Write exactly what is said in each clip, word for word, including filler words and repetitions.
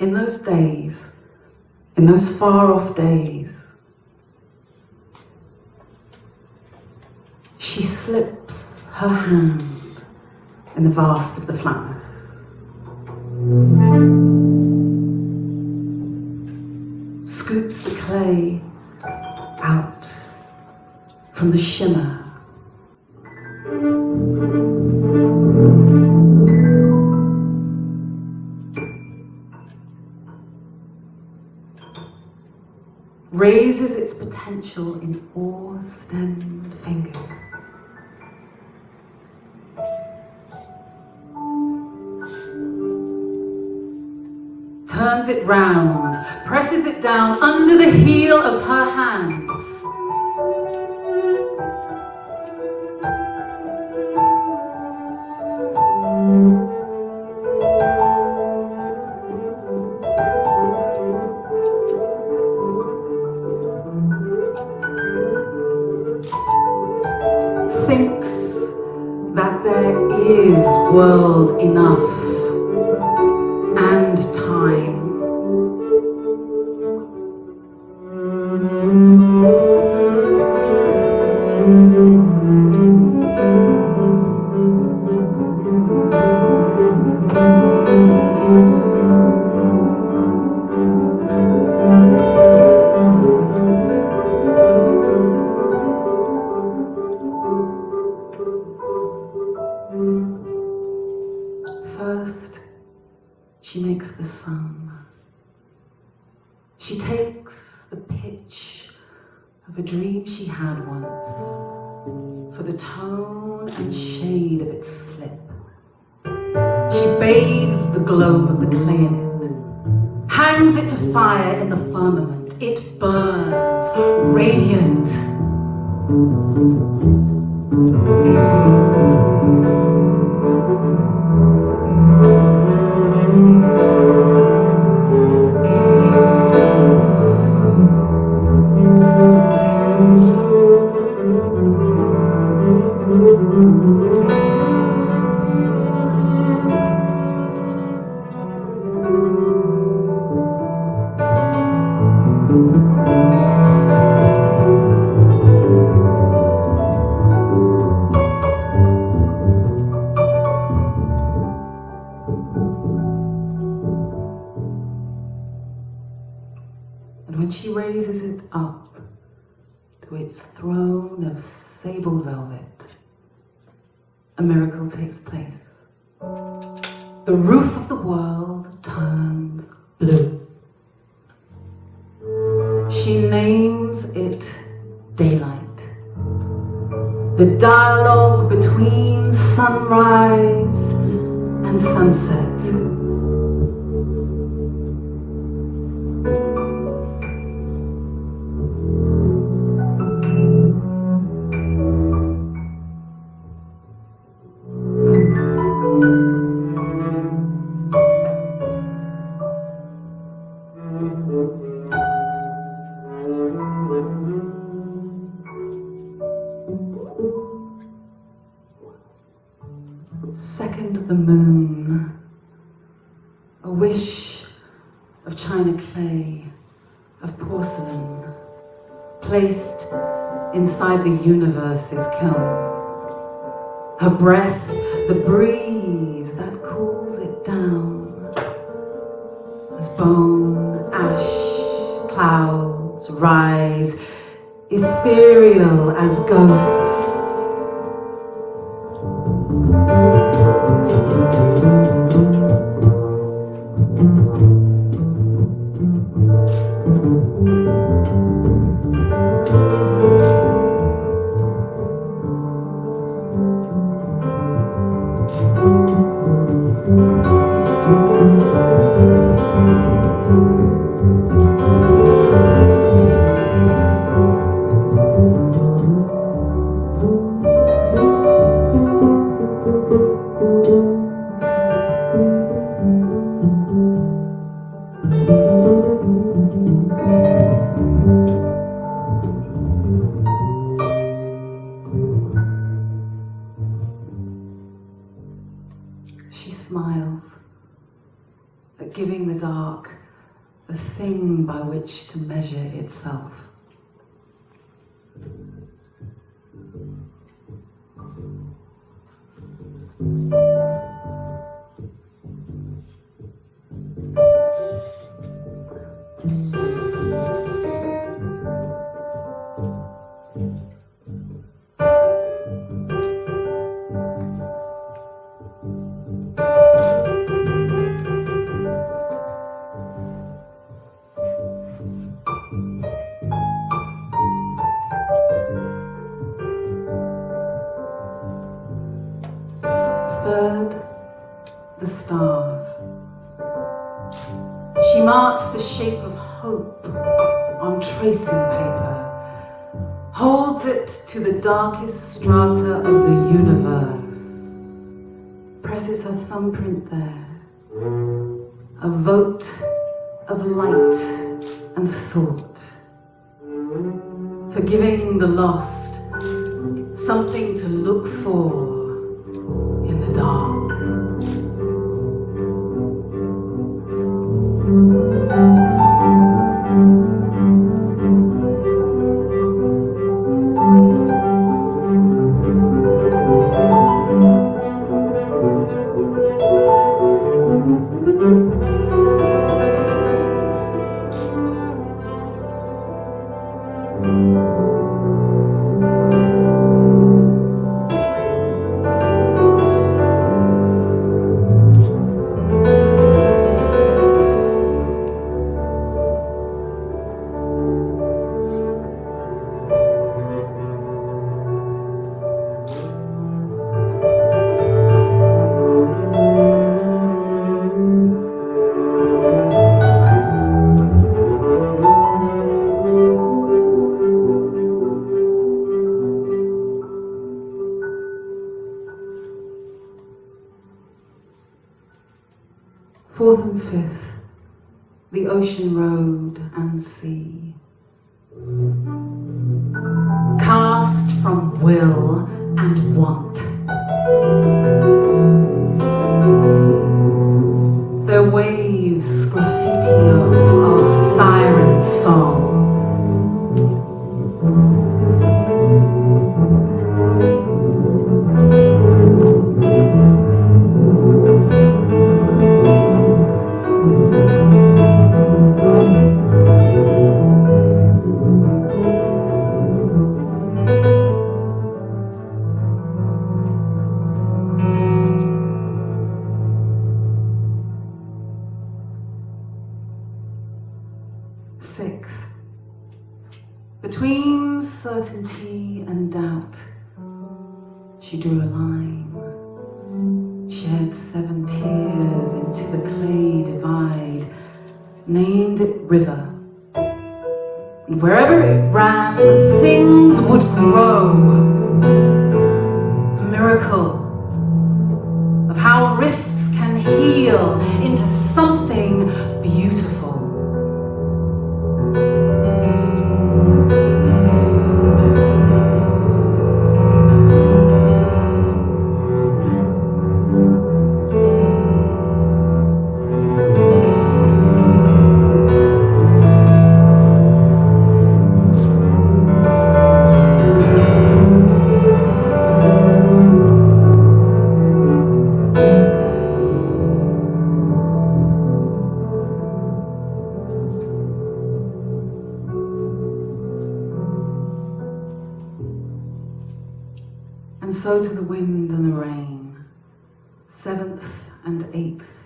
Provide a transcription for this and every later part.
in those days, in those far-off days, she slips her hand in the vast of the flatness. Scoops the clay out from the shimmer. Raises its potential in awe-stemmed fingers. Turns it round, presses it down under the heel of her hands. Thinks that there is world enough and time. First, she makes the sun. She takes the pitch of a dream she had once for the tone and shade of its slip. She bathes the globe of the clay in it, hangs it to fire in the firmament. It burns, radiant. When she raises it up to its throne of sable velvet, a miracle takes place. The roof of the world turns blue. She names it daylight. The dialogue between sunrise and sunset. Second, the moon, a wish of china clay, of porcelain, placed inside the universe's kiln. Her breath, the breeze that cools it down, as bone, ash, clouds rise, ethereal as ghosts. in the dark, a thing by which to measure itself. Third, the stars. She marks the shape of hope on tracing paper, holds it to the darkest strata of the universe, presses her thumbprint there, a vote of light and thought, forgiving the lost, something to look for. Fourth and fifth, the ocean road and sea. Cast from will and want. Their waves graffitio of siren song. Sixth, between certainty and doubt, she drew a line, shed seven tears into the clay divide, named it river, and wherever it ran, things would grow. A miracle of how rifts can heal into something beautiful. And so to the wind and the rain, seventh and eighth,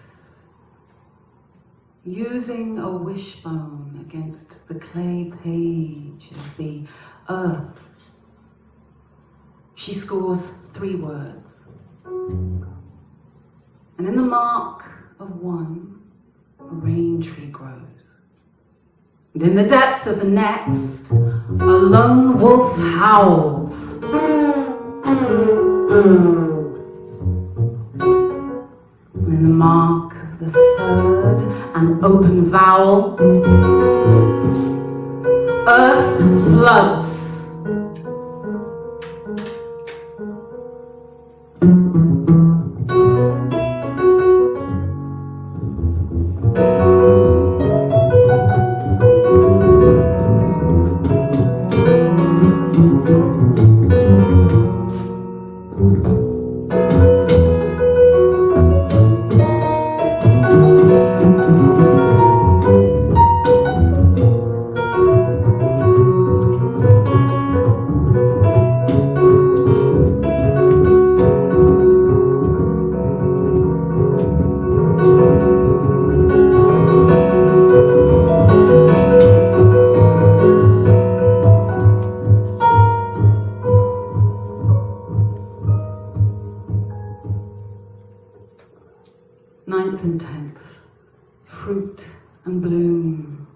using a wishbone against the clay page of the earth, she scores three words. And in the mark of one, a rain tree grows. And in the depth of the next, a lone wolf howls. And in the mark of the third, an open vowel, earth floods. fruit and bloom.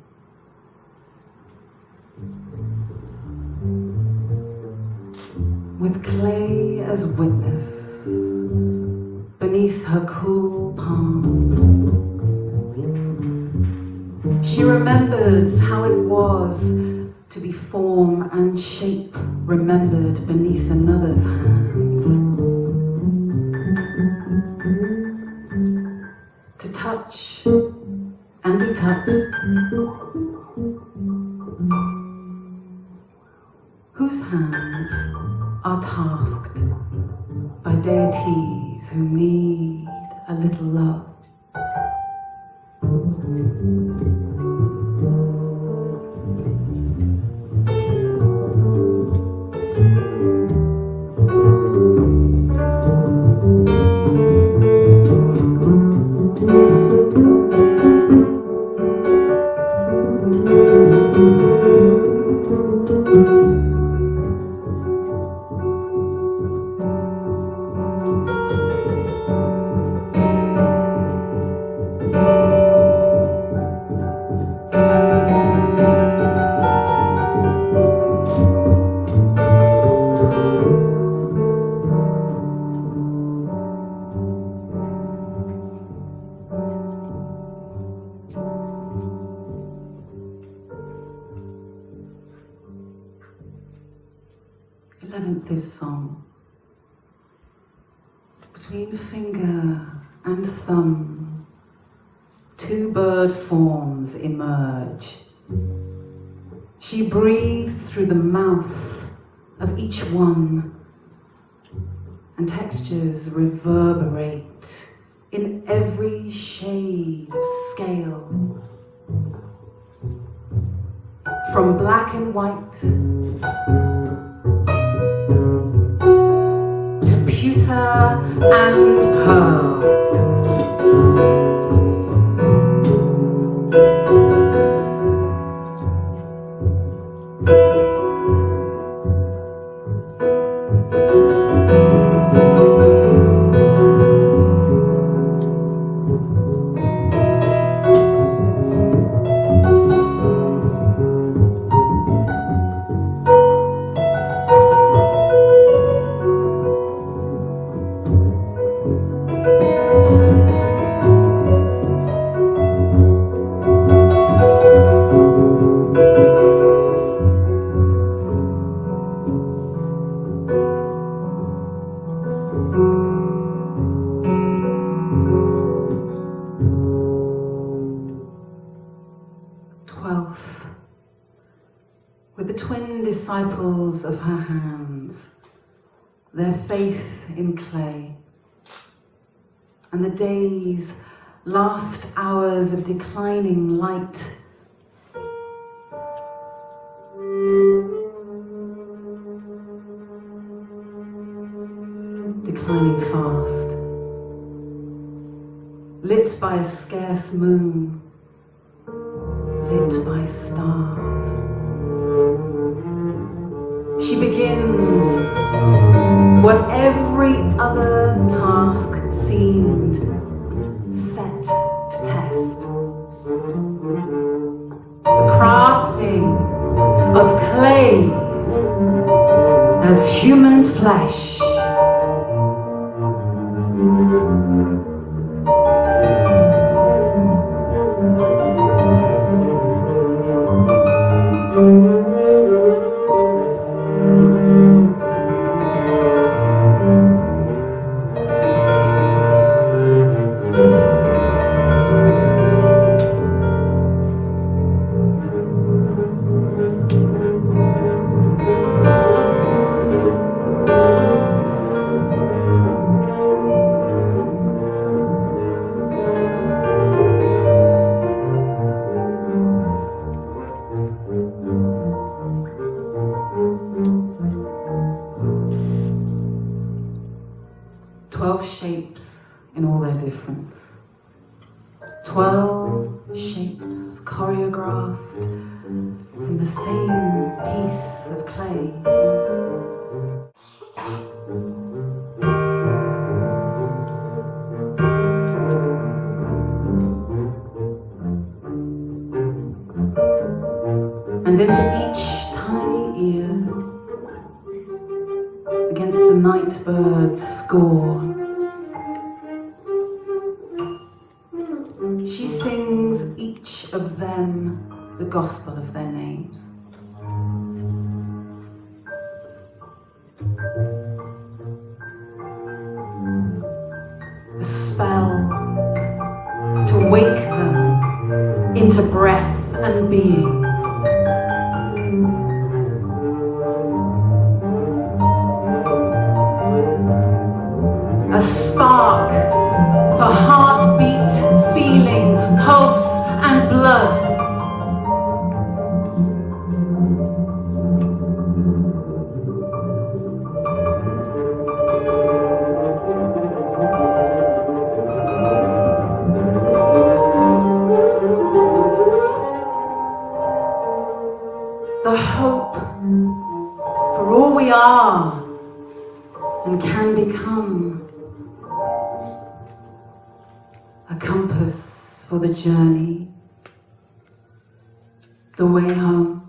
With clay as witness, beneath her cool palms, she remembers how it was to be form and shape remembered beneath another's hands. To touch and be touched. Whose hands are tasked by deities who need a little love. eleventh is song. Between finger and thumb, two bird forms emerge. She breathes through the mouth of each one, and textures reverberate in every shade of scale. From black and white, and pearl, with the twin disciples of her hands, their faith in clay, and the day's last hours of declining light. Declining fast, lit by a scarce moon, lit by stars. She begins what every other task seemed set to test. The crafting of clay as human flesh. Twelve shapes in all their difference. Twelve shapes choreographed in the same piece of clay. and into each tiny ear against a night bird's score. She sings each of them the gospel of their names. A spell to wake them into breath and being. A spark of a heartbeat, feeling, pulse and blood. The hope for all we are and can become. A compass for the journey, the way home.